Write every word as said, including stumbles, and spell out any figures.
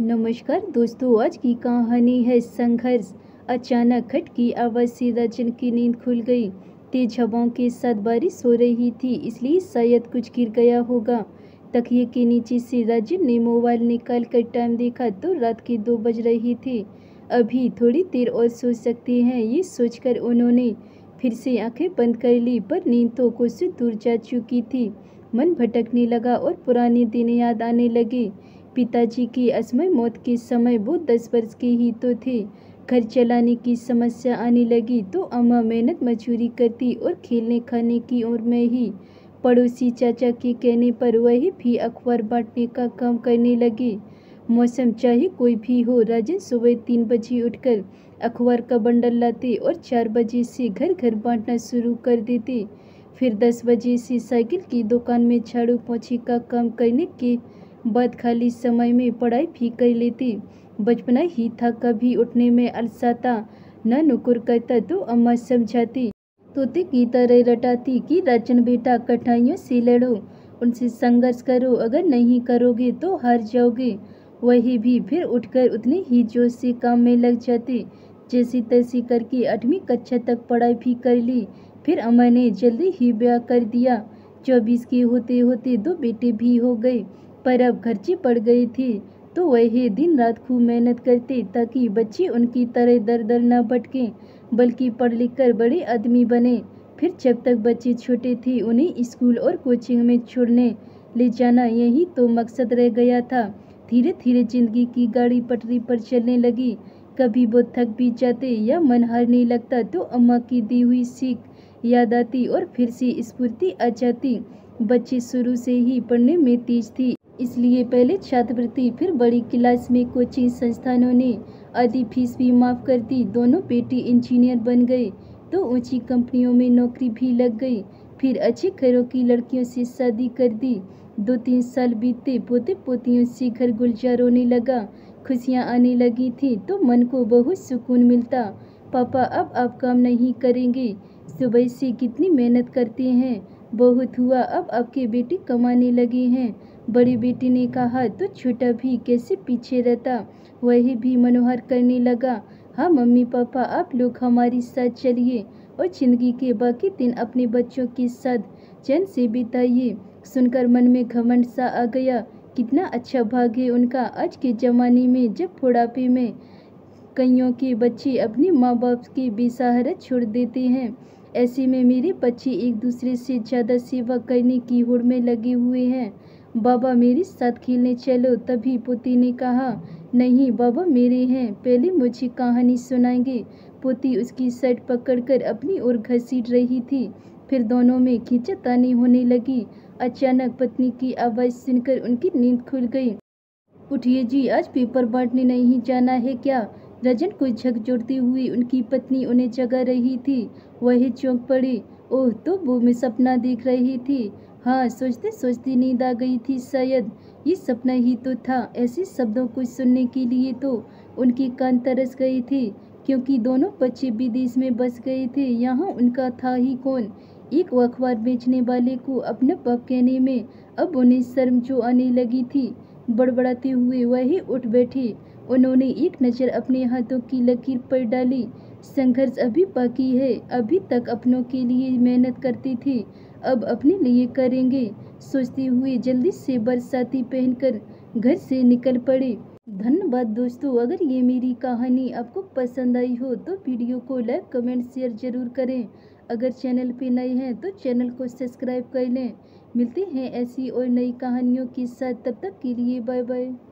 नमस्कार दोस्तों, आज की कहानी है संघर्ष। अचानक खट की आवाज़ से रजन की नींद खुल गई। तेज हवाओं के साथ बारिश हो रही थी, इसलिए शायद कुछ गिर गया होगा। तकिए के नीचे से रजन ने मोबाइल निकाल कर टाइम देखा तो रात के दो बज रही थी। अभी थोड़ी देर और सो सकते हैं, ये सोचकर उन्होंने फिर से आंखें बंद कर ली, पर नींद तो कुछ दूर जा चुकी थी। मन भटकने लगा और पुराने दिन याद आने लगे। पिताजी की असमय मौत के समय वो दस वर्ष के ही तो थे। घर चलाने की समस्या आने लगी तो अम्मा मेहनत मजदूरी करती और खेलने खाने की उम्र में ही पड़ोसी चाचा के कहने पर वही भी अखबार बांटने का काम करने लगे। मौसम चाहे कोई भी हो, राजन सुबह तीन बजे उठकर अखबार का बंडल लाते और चार बजे से घर घर बांटना शुरू कर देते। फिर दस बजे से साइकिल की दुकान में झाड़ू पोछे का काम करने के बाद खाली समय में पढ़ाई भी कर लेती। बचपना ही था, कभी उठने में अलसाता न नुकुर करता तो अम्मा समझाती, तोते की तरह रटाती कि राजन बेटा, कठिनाइयों से लड़ो, उनसे संघर्ष करो, अगर नहीं करोगे तो हार जाओगे। वही भी फिर उठकर उतने ही जोश से काम में लग जाते। जैसे तैसे करके आठवीं कक्षा तक पढ़ाई भी कर ली। फिर अम्मा ने जल्दी ही ब्याह कर दिया। चौबीस के होते होते दो बेटे भी हो गए, पर अब खर्चे पड़ गए थे तो वह दिन रात खूब मेहनत करते ताकि बच्चे उनकी तरह दर दर न भटकें, बल्कि पढ़ लिख कर बड़े आदमी बने। फिर जब तक बच्चे छोटे थे उन्हें स्कूल और कोचिंग में छोड़ने ले जाना, यही तो मकसद रह गया था। धीरे धीरे जिंदगी की गाड़ी पटरी पर चलने लगी। कभी वो थक भी जाते या मन हारने लगता तो अम्मा की दी हुई सीख याद आती और फिर से स्फूर्ति आ जाती। बच्चे शुरू से ही पढ़ने में तेज थी, इसलिए पहले छात्रवृत्ति, फिर बड़ी क्लास में कोचिंग संस्थानों ने आधी फीस भी माफ़ कर दी। दोनों बेटे इंजीनियर बन गए तो ऊंची कंपनियों में नौकरी भी लग गई। फिर अच्छे घरों की लड़कियों से शादी कर दी। दो तीन साल बीते, पोते पोतियों से घर गुलजार होने लगा। खुशियां आने लगी थी तो मन को बहुत सुकून मिलता। पापा, अब आप काम नहीं करेंगे, सुबह से कितनी मेहनत करते हैं, बहुत हुआ, अब आपके बेटे कमाने लगे हैं। बड़े बेटे ने कहा तो छोटा भी कैसे पीछे रहता, वही भी मनोहर करने लगा। हाँ मम्मी पापा, आप लोग हमारे साथ चलिए और जिंदगी के बाकी दिन अपने बच्चों के साथ चैन से बिताइए। सुनकर मन में घमंड सा आ गया। कितना अच्छा भाग है उनका। आज के ज़माने में जब बुढ़ापे में कईयों के बच्चे अपने माँ बाप के बेसहारा छोड़ देते हैं, ऐसे में मेरे बच्चे एक दूसरे से ज़्यादा सेवा करने की होड़ में लगे हुए हैं। बाबा, मेरे साथ खेलने चलो। तभी पोती ने कहा, नहीं बाबा मेरे हैं, पहले मुझे कहानी सुनाएंगे। पोती उसकी शर्ट पकड़कर अपनी ओर घसीट रही थी। फिर दोनों में खींचातानी होने लगी। अचानक पत्नी की आवाज़ सुनकर उनकी नींद खुल गई। उठिए जी, आज पेपर बांटने नहीं जाना है क्या? रजन को झकझोरती हुई उनकी पत्नी उन्हें जगा रही थी। वह चौंक पड़ी। ओह, तो वो मैं सपना देख रही थी। हाँ, सोचते सोचते नींद आ गई थी, शायद ये सपना ही तो था। ऐसे शब्दों को सुनने के लिए तो उनके कान तरस गए थे, क्योंकि दोनों बच्चे विदेश में बस गए थे। यहाँ उनका था ही कौन। एक अखबार बेचने वाले को अपना बाप कहने में अब उन्हें शर्म जो आने लगी थी। बड़बड़ाते हुए वही उठ बैठे। उन्होंने एक नज़र अपने हाथों की लकीर पर डाली। संघर्ष अभी बाकी है। अभी तक अपनों के लिए मेहनत करते थे, अब अपने लिए करेंगे। सोचते हुए जल्दी से बरसाती पहनकर घर से निकल पड़े। धन्यवाद दोस्तों, अगर ये मेरी कहानी आपको पसंद आई हो तो वीडियो को लाइक कमेंट शेयर ज़रूर करें। अगर चैनल पे नए हैं तो चैनल को सब्सक्राइब कर लें। मिलते हैं ऐसी और नई कहानियों के साथ, तब तक के लिए बाय बाय।